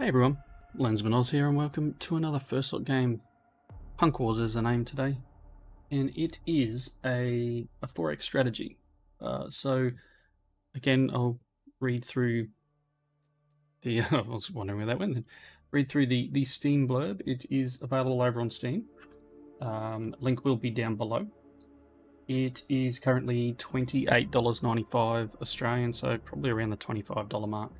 Hey everyone, Lensmanoz here and welcome to another first shot game. Punk Wars is the name today, and it is a 4x strategy. So again, I'll read through the I was wondering where that went then. Read through the Steam blurb. It is available over on Steam. Link will be down below. It is currently $28.95 Australian, so probably around the $25 mark.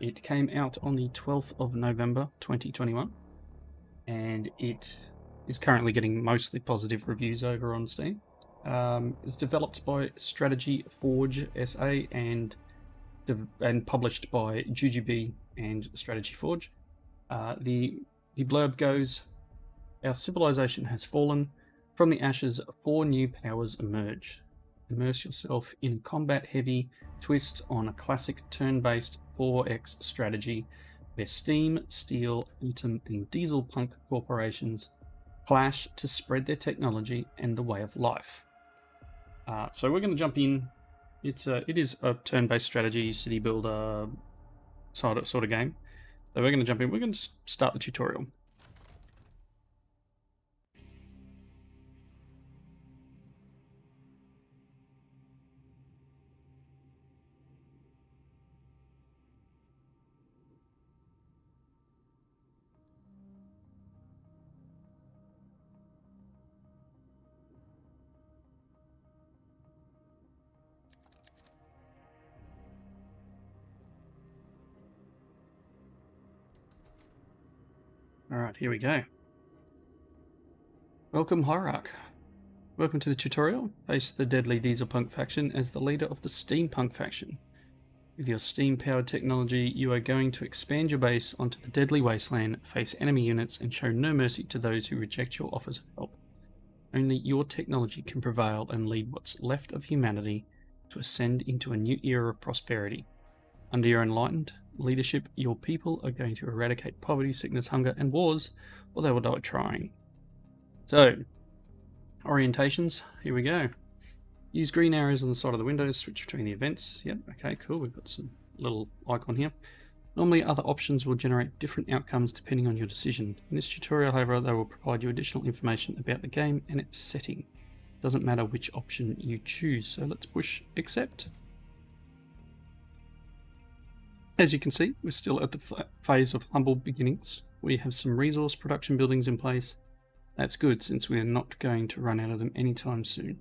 It came out on the 12th of November 2021, and it is currently getting mostly positive reviews over on Steam. It's developed by Strategy Forge SA and published by Jujubee and Strategy Forge. The blurb goes, "Our civilization has fallen. From the ashes, four new powers emerge. Immerse yourself in a combat-heavy twist on a classic turn-based 4X strategy where steam, steel, atom and dieselpunk corporations clash to spread their technology and the way of life." So we're going to jump in. It is a turn-based strategy, city builder sort of game. So we're going to jump in. We're going to start the tutorial. Alright, here we go. Welcome, Hierarch. Welcome to the tutorial. Face the deadly Dieselpunk faction as the leader of the Steampunk faction. With your steam-powered technology, you are going to expand your base onto the deadly wasteland, face enemy units, and show no mercy to those who reject your offers of help. Only your technology can prevail and lead what's left of humanity to ascend into a new era of prosperity. Under your enlightened leadership, your people are going to eradicate poverty, sickness, hunger, and wars, or they will die trying. So, orientations, here we go. Use green arrows on the side of the windows, switch between the events. Yep, okay, cool, we've got some little icon here. Normally, other options will generate different outcomes depending on your decision. In this tutorial, however, they will provide you additional information about the game and its setting. It doesn't matter which option you choose, so let's push accept. As you can see, we're still at the phase of humble beginnings. We have some resource production buildings in place. That's good, since we're not going to run out of them anytime soon.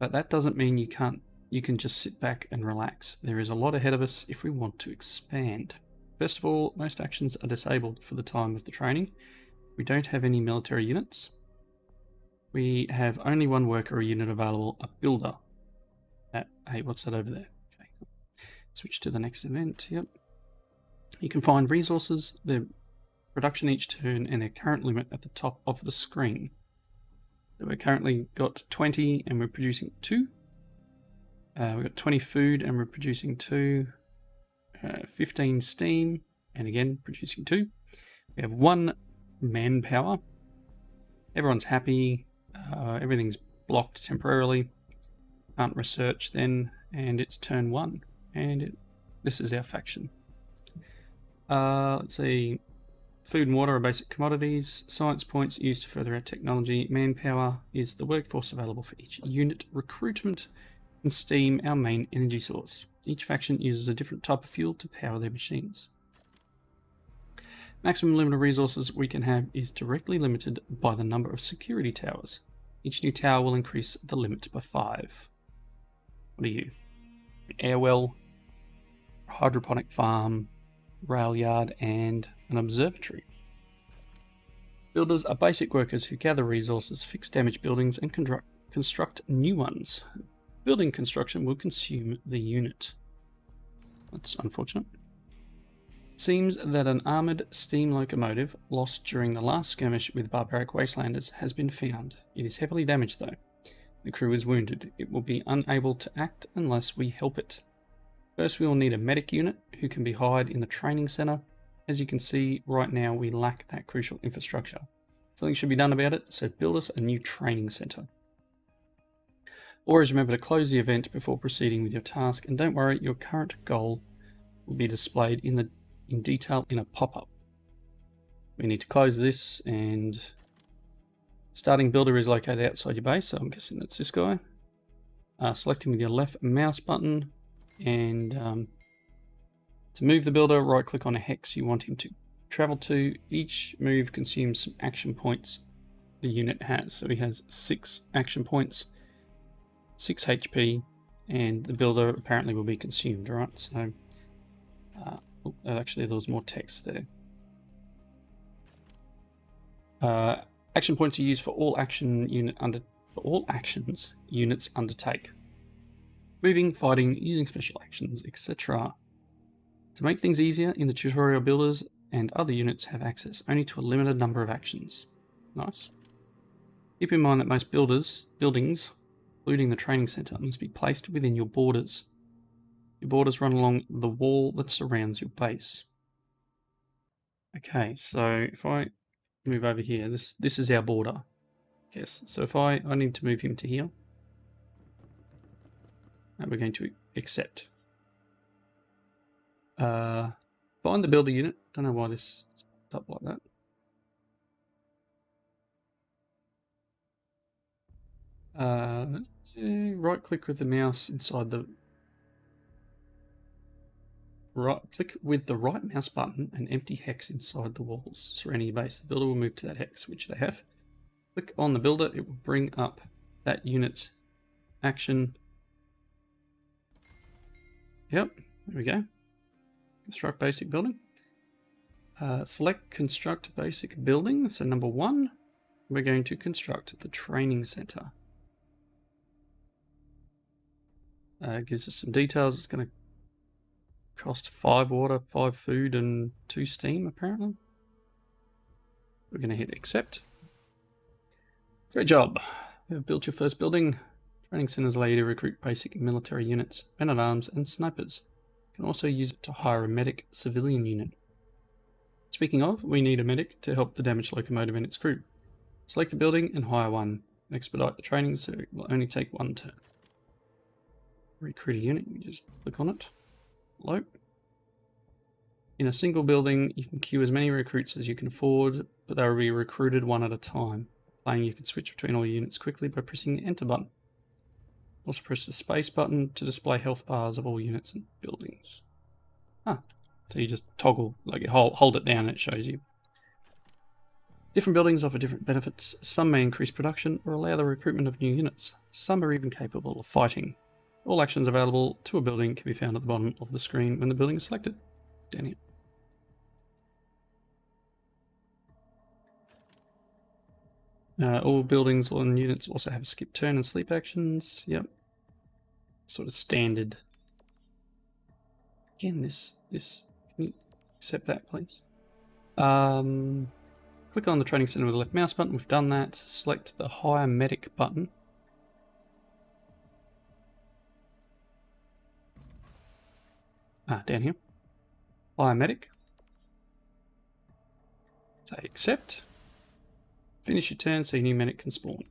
But that doesn't mean you can just sit back and relax. There is a lot ahead of us if we want to expand. First of all, most actions are disabled for the time of the training. We don't have any military units. We have only one worker unit available, a builder. Hey, what's that over there? Switch to the next event, yep. You can find resources, their production each turn, and their current limit at the top of the screen. So we've currently got 20 and we're producing 2. We've got 20 food and we're producing 2. 15 steam, and again, producing 2. We have 1 manpower. Everyone's happy. Everything's blocked temporarily. Can't research then, and it's turn 1. And this is our faction. Let's see. Food and water are basic commodities. Science points used to further our technology. Manpower is the workforce available for each unit recruitment. And steam, our main energy source. Each faction uses a different type of fuel to power their machines. Maximum limit of resources we can have is directly limited by the number of security towers. Each new tower will increase the limit by 5. What are you? Airwell, hydroponic farm, rail yard, and an observatory. Builders are basic workers who gather resources, fix damaged buildings, and construct new ones. Building construction will consume the unit. That's unfortunate. It seems that an armoured steam locomotive lost during the last skirmish with barbaric wastelanders has been found. It is heavily damaged though. The crew is wounded. It will be unable to act unless we help it. First, we will need a medic unit who can be hired in the training center. As you can see, right now we lack that crucial infrastructure. Something should be done about it, so build us a new training center. Always remember to close the event before proceeding with your task, and don't worry, your current goal will be displayed in the in detail in a pop-up. We need to close this, and starting builder is located outside your base, so I'm guessing that's this guy. Select him with your left mouse button, and to move the builder, right click on a hex you want him to travel to. Each move consumes some action points the unit has. So he has 6 action points, 6 HP, and the builder apparently will be consumed, right? So actually there was more text there. Action points are used for all actions units undertake. Moving, fighting, using special actions, etc. To make things easier, in the tutorial, builders and other units have access only to a limited number of actions. Nice. Keep in mind that most buildings, including the training center, must be placed within your borders. Your borders run along the wall that surrounds your base. Okay, so if I move over here, this is our border. Yes, so if I need to move him to here, and we're going to accept. Find the builder unit. Don't know why this is up like that. Right click with the mouse inside the right click with the right mouse button and empty hex inside the walls surrounding your base. The builder will move to that hex, which they have. Click on the builder, it will bring up that unit's action. Yep, there we go. Construct basic building. Select construct basic building. So number 1, we're going to construct the training center. It gives us some details. It's going to cost 5 water, 5 food, and 2 steam apparently. We're going to hit accept. Great job. You've built your first building. Training centers allow you to recruit basic military units, men at arms, and snipers. You can also use it to hire a medic civilian unit. Speaking of, we need a medic to help the damaged locomotive and its crew. Select the building and hire one. Expedite the training so it will only take 1 turn. Recruit a unit, you just click on it. Hello. In a single building, you can queue as many recruits as you can afford, but they will be recruited 1 at a time. Playing, you can switch between all units quickly by pressing the enter button. Also press the space button to display health bars of all units and buildings. Ah, so you just toggle, like you hold it down and it shows you. Different buildings offer different benefits. Some may increase production or allow the recruitment of new units. Some are even capable of fighting. All actions available to a building can be found at the bottom of the screen when the building is selected. Down here. All buildings and units also have skip turn and sleep actions. Yep. Sort of standard. Again, this can you accept that, please? Click on the training center with the left mouse button. We've done that. Select the hire medic button. Down here. Hire medic. Say accept. Finish your turn so your new medic can spawn.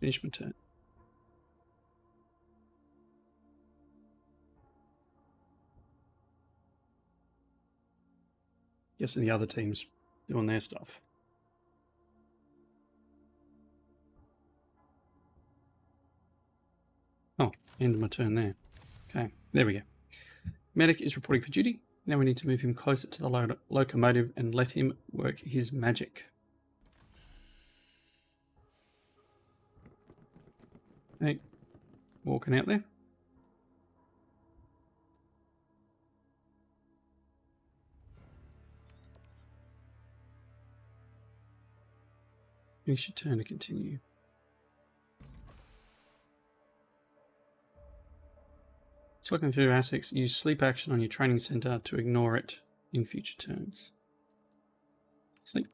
Finish my turn. Guessing the other team's doing their stuff. Oh, end of my turn there. Okay, there we go. Medic is reporting for duty. Now we need to move him closer to the locomotive and let him work his magic. Okay, walking out there. Finish your turn to continue. Selecting through assets, use sleep action on your training center to ignore it in future turns. Sleep.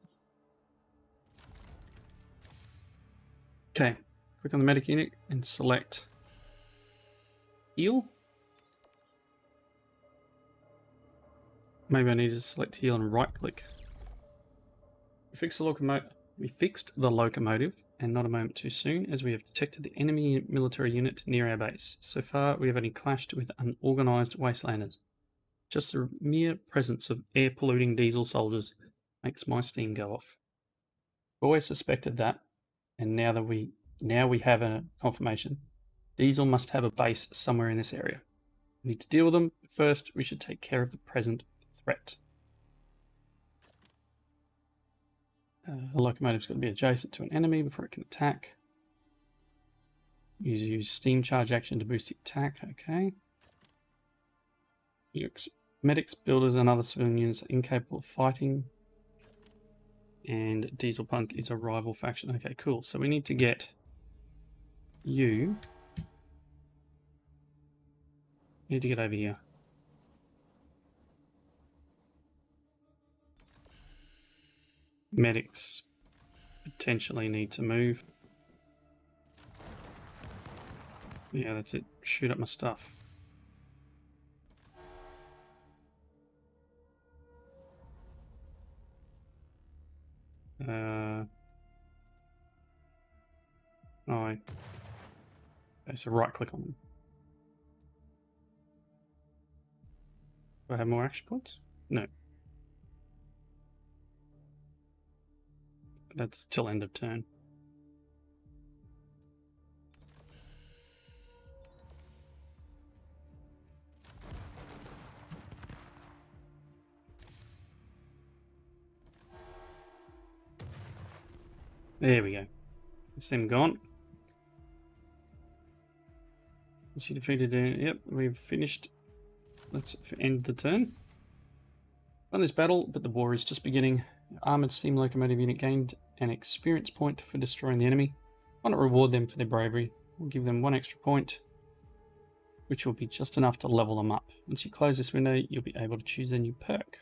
Okay, click on the medic unit and select heal. Maybe I need to select heal and right click. We fixed the locomotive, and not a moment too soon, as we have detected the enemy military unit near our base. So far, we have only clashed with unorganized wastelanders. Just the mere presence of air-polluting diesel soldiers makes my steam go off. Always suspected that, and now we have a confirmation. Diesel must have a base somewhere in this area. We need to deal with them, but first we should take care of the present threat. The locomotive's got to be adjacent to an enemy before it can attack. Use steam charge action to boost the attack, okay. Medics, builders and other civilians are incapable of fighting. And Dieselpunk is a rival faction. Okay, cool. So we need to get you. We need to get over here. Medics potentially need to move. Yeah, that's it. Shoot up my stuff. Okay, so right click on them. Do I have more action points? No. That's till end of turn. There we go. It's them gone. She defeated. Yep, we've finished. Let's end the turn. Won this battle, but the war is just beginning. Armoured steam locomotive unit gained an experience point for destroying the enemy. Why not reward them for their bravery? We'll give them one extra point, which will be just enough to level them up. Once you close this window, you'll be able to choose a new perk.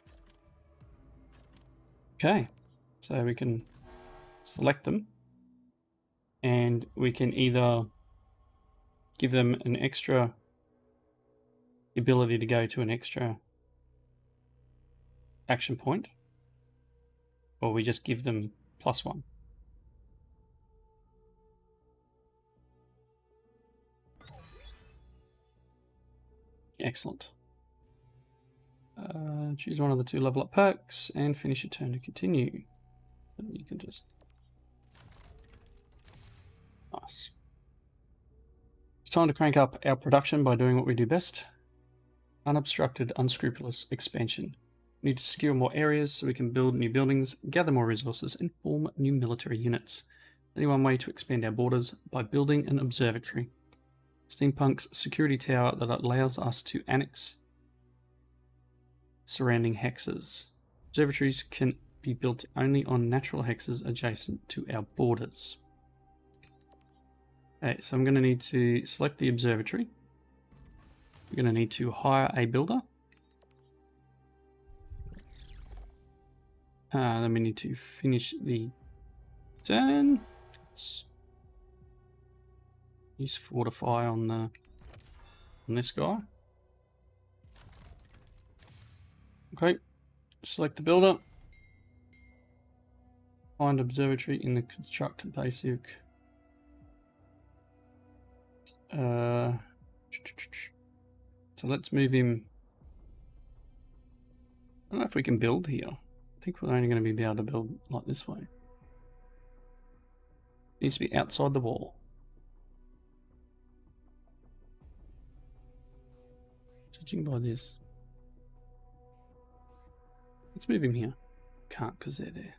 Okay, so we can select them, and we can either give them an extra ability to go to an extra action point, or we just give them +1. Excellent. Choose one of the two level up perks and finish your turn to continue. You can just nice. It's time to crank up our production by doing what we do best. Unobstructed, unscrupulous expansion. We need to secure more areas so we can build new buildings, gather more resources, and form new military units. Only one way to expand our borders, by building an observatory. Steampunk's security tower that allows us to annex surrounding hexes. Observatories can be built only on natural hexes adjacent to our borders. Okay, so I'm going to need to select the observatory. We're going to need to hire a builder. Then we need to finish the turn. Let's use fortify on this guy. Okay, select the builder. Find observatory in the construct basic. So let's move him. I don't know if we can build here. I think we're only going to be able to build like this way. It needs to be outside the wall. Judging by this. Let's move him here. Can't because they're there.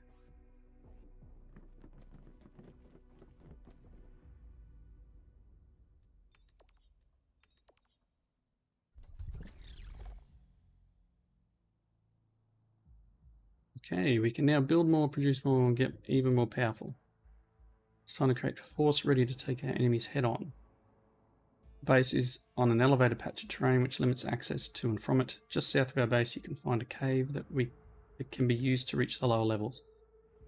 Okay, we can now build more, produce more, and get even more powerful. It's time to create a force ready to take our enemies head on. The base is on an elevated patch of terrain which limits access to and from it. Just south of our base you can find a cave that can be used to reach the lower levels.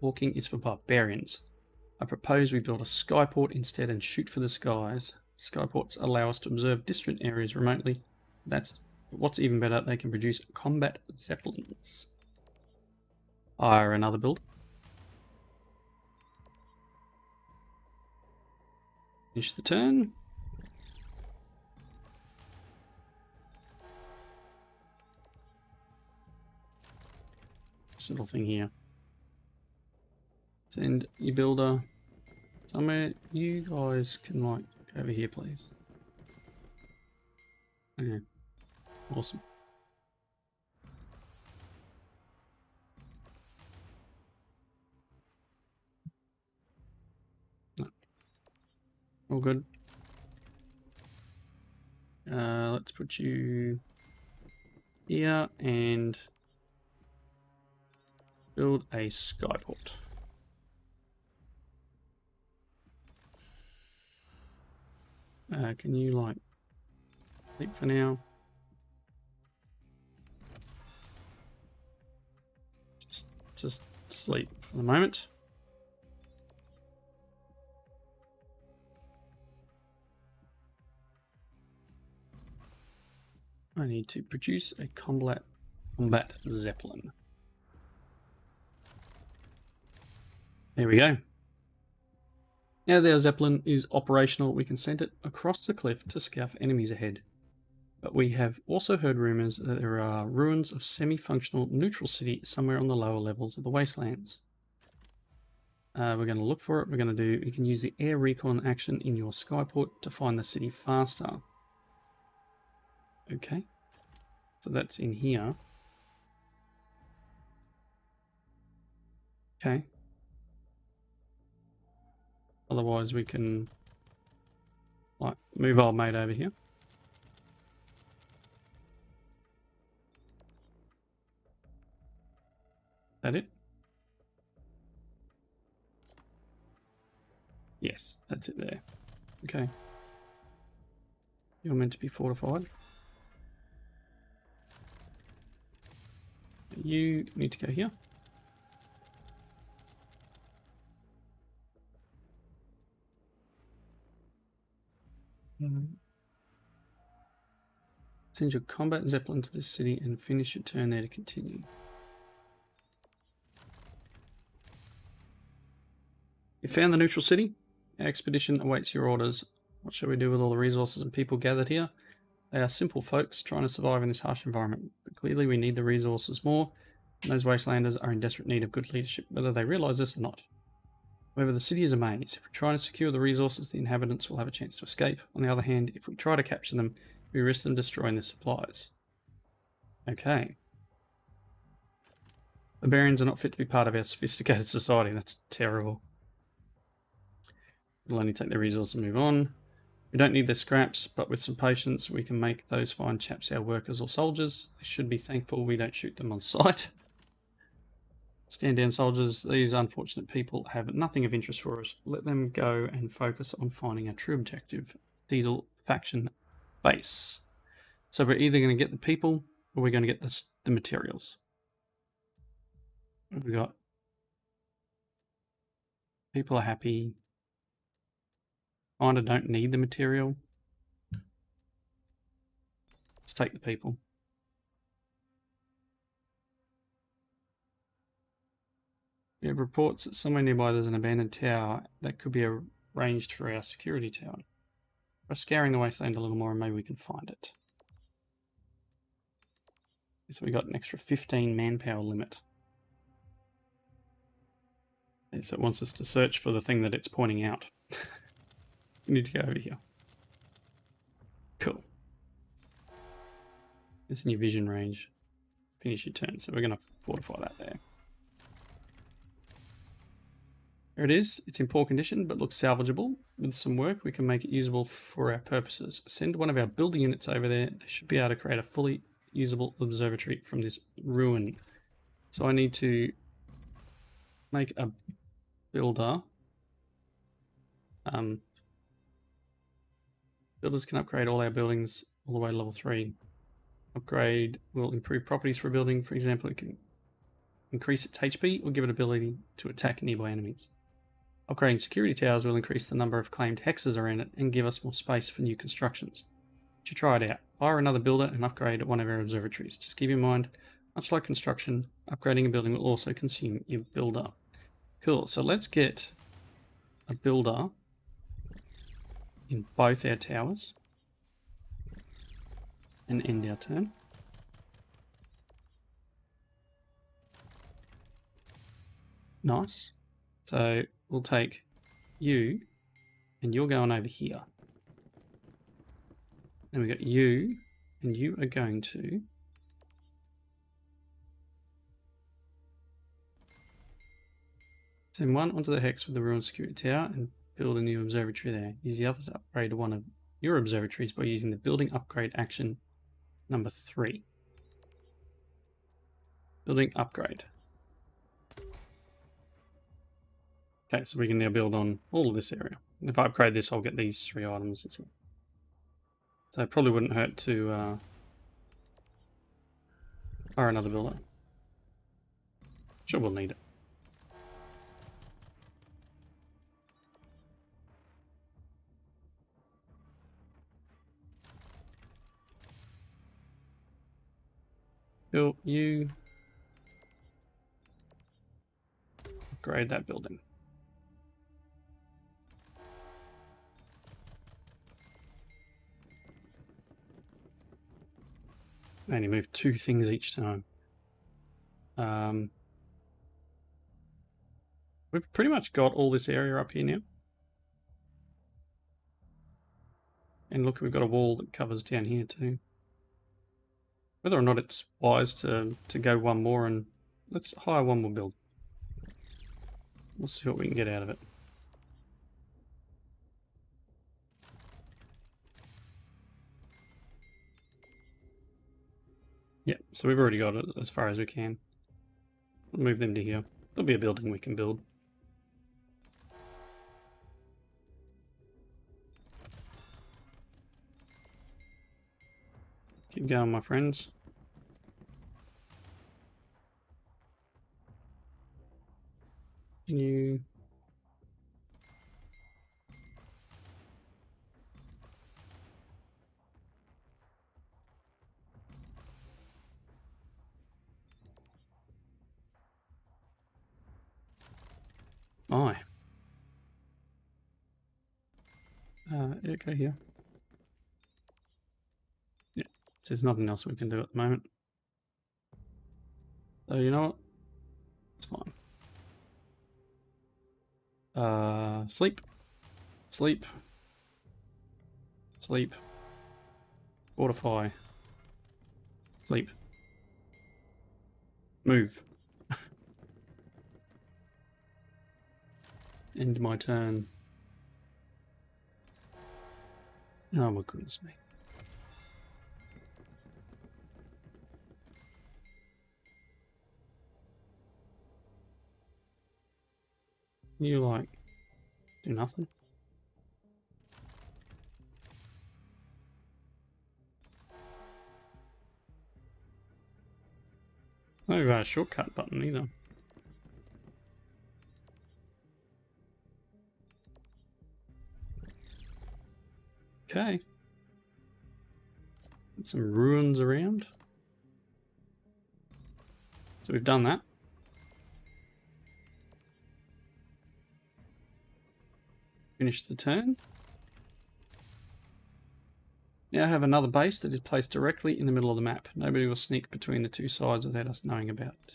Walking is for barbarians. I propose we build a skyport instead and shoot for the skies. Skyports allow us to observe distant areas remotely. What's even better, they can produce combat zeppelins. Hire another build. Finish the turn. this little thing here. Send your builder somewhere. You guys can like go over here, please. Okay, awesome. No, all good. Let's put you here and build a skyport. Can you like sleep for now? Just sleep for the moment. I need to produce a combat zeppelin. There we go. Now that our zeppelin is operational, we can send it across the cliff to scout for enemies ahead. But we have also heard rumours that there are ruins of semi-functional neutral city somewhere on the lower levels of the wastelands. We're going to look for it. We're going to do. You can use the air recon action in your skyport to find the city faster. Okay, so that's in here. Okay. Otherwise we can like move our mate over here. Is that it? Yes, that's it there. Okay. You're meant to be fortified. You need to go here. Send your combat zeppelin to this city and finish your turn there to continue. You found the neutral city. Our expedition awaits your orders. What shall we do with all the resources and people gathered here? They are simple folks trying to survive in this harsh environment, but clearly we need the resources more, and those wastelanders are in desperate need of good leadership, whether they realise this or not. However, the city is a maze. If we try to secure the resources, the inhabitants will have a chance to escape. On the other hand, if we try to capture them, we risk them destroying their supplies. Okay. Barbarians are not fit to be part of our sophisticated society. That's terrible. We'll only take their resources and move on. We don't need their scraps, but with some patience we can make those fine chaps our workers or soldiers. They should be thankful we don't shoot them on sight. Stand down, soldiers. These unfortunate people have nothing of interest for us. Let them go and focus on finding our true objective, Diesel faction base. So we're either going to get the people or we're going to get the materials. What have we got? People are happy. Kinda don't need the material. Let's take the people. We have reports that somewhere nearby there's an abandoned tower that could be arranged for our security tower. We're scouring the wasteland a little more and maybe we can find it. So we got an extra 15 manpower limit. And so it wants us to search for the thing that it's pointing out. We need to go over here. Cool. It's in your vision range. Finish your turn. So we're going to fortify that there. There it is. It's in poor condition, but looks salvageable. With some work, we can make it usable for our purposes. Send one of our building units over there. They should be able to create a fully usable observatory from this ruin. So I need to make a builder. Builders can upgrade all our buildings all the way to level 3. Upgrade will improve properties for a building. For example, it can increase its HP or give it ability to attack nearby enemies. Upgrading security towers will increase the number of claimed hexes around it and give us more space for new constructions. You should try it out. Hire another builder and upgrade at one of our observatories. Just keep in mind, much like construction, upgrading a building will also consume your builder. Cool, so let's get a builder in both our towers and end our turn. Nice. So we'll take you, and you're going over here. Then we got you, and you are going to... send one onto the hex with the ruined security tower and build a new observatory there. Use the other to upgrade one of your observatories by using the building upgrade action number 3. Building upgrade. Okay, so we can now build on all of this area. If I upgrade this, I'll get these 3 items as well. So it probably wouldn't hurt to hire another builder. Sure, we'll need it. Build you. Upgrade that building. I only move 2 things each time. We've pretty much got all this area up here now. And look, we've got a wall that covers down here too. Whether or not it's wise to go one more, and let's hire one more build. We'll see what we can get out of it. Yeah, so we've already got it as far as we can. We'll move them to here. There'll be a building we can build. Keep going, my friends. Can you... my. Okay, here. So there's nothing else we can do at the moment. So you know what? It's fine. Sleep. Sleep. Sleep. Fortify. Sleep. Move. End my turn. Oh my goodness me. You like do nothing? No shortcut button either. Okay. Got some ruins around. So we've done that. Finish the turn. Now I have another base that is placed directly in the middle of the map. Nobody will sneak between the 2 sides without us knowing about it.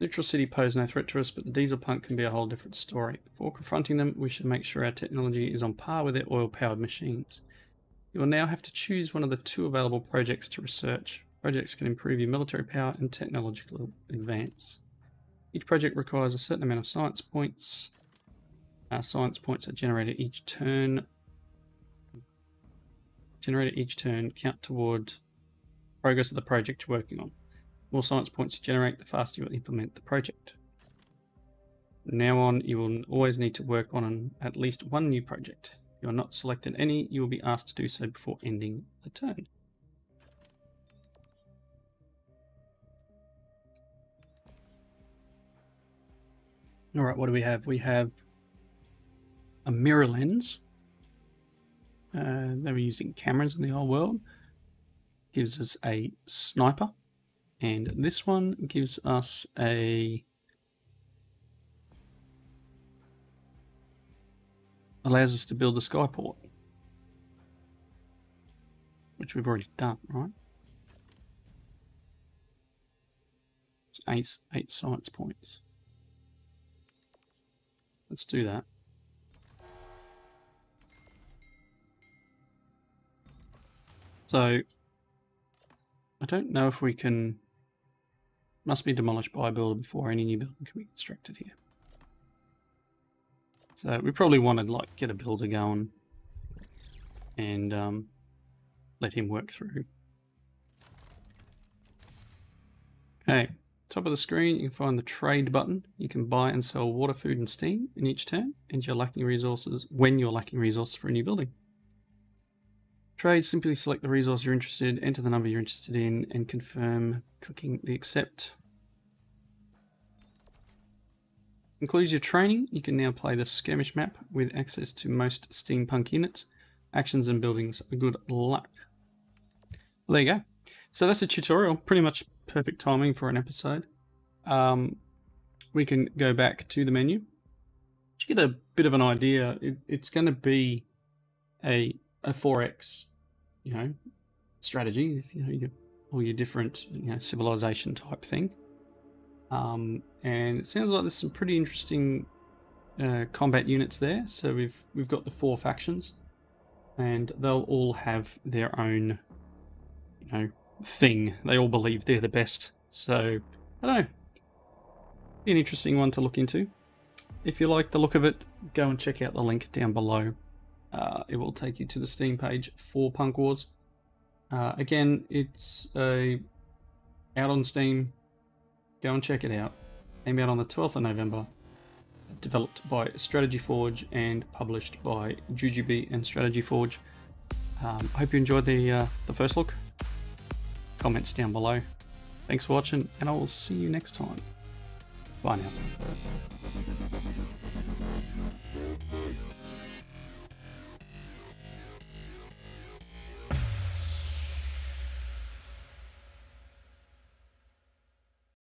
Neutral city pose no threat to us, but the Dieselpunk can be a whole different story. Before confronting them, we should make sure our technology is on par with their oil-powered machines. You will now have to choose one of the 2 available projects to research. Projects can improve your military power and technological advance. Each project requires a certain amount of science points. Science points are generated each turn. Count toward progress of the project you're working on. More science points you generate, the faster you will implement the project. From now on, you will always need to work on at least 1 new project. If you are not selected any, you will be asked to do so before ending the turn. Alright, what do we have? We have a mirror lens. They were used in cameras in the old world. Gives us a sniper, and this one gives us a allows us to build the skyport, which we've already done, right? It's 8 science points. Let's do that. So I don't know if we can, must be demolished by a builder before any new building can be constructed here. So we probably want to like get a builder going and let him work through. Okay, top of the screen, you can find the trade button. You can buy and sell water, food and steam in each turn and you're lacking resources when you're lacking resources for a new building. Trade, simply select the resource you're interested in, enter the number you're interested in, and confirm clicking the accept. Includes your training. You can now play the skirmish map with access to most steampunk units. Actions and buildings are good luck. Well, there you go. So that's a tutorial. Pretty much perfect timing for an episode. We can go back to the menu. To get a bit of an idea, it's going to be a 4X, you know, strategy, you know, all your different, you know, civilization type thing. And it sounds like there's some pretty interesting combat units there. So we've got the 4 factions, and they'll all have their own, you know, thing. They all believe they're the best. So I don't know. Be an interesting one to look into. If you like the look of it, go and check out the link down below. It will take you to the Steam page for Punk Wars. Again, it's out on Steam. Go and check it out. Came out on the 12th of November. Developed by Strategy Forge and published by Jujubee and Strategy Forge. I hope you enjoyed the first look. Comments down below. Thanks for watching, and I will see you next time. Bye now.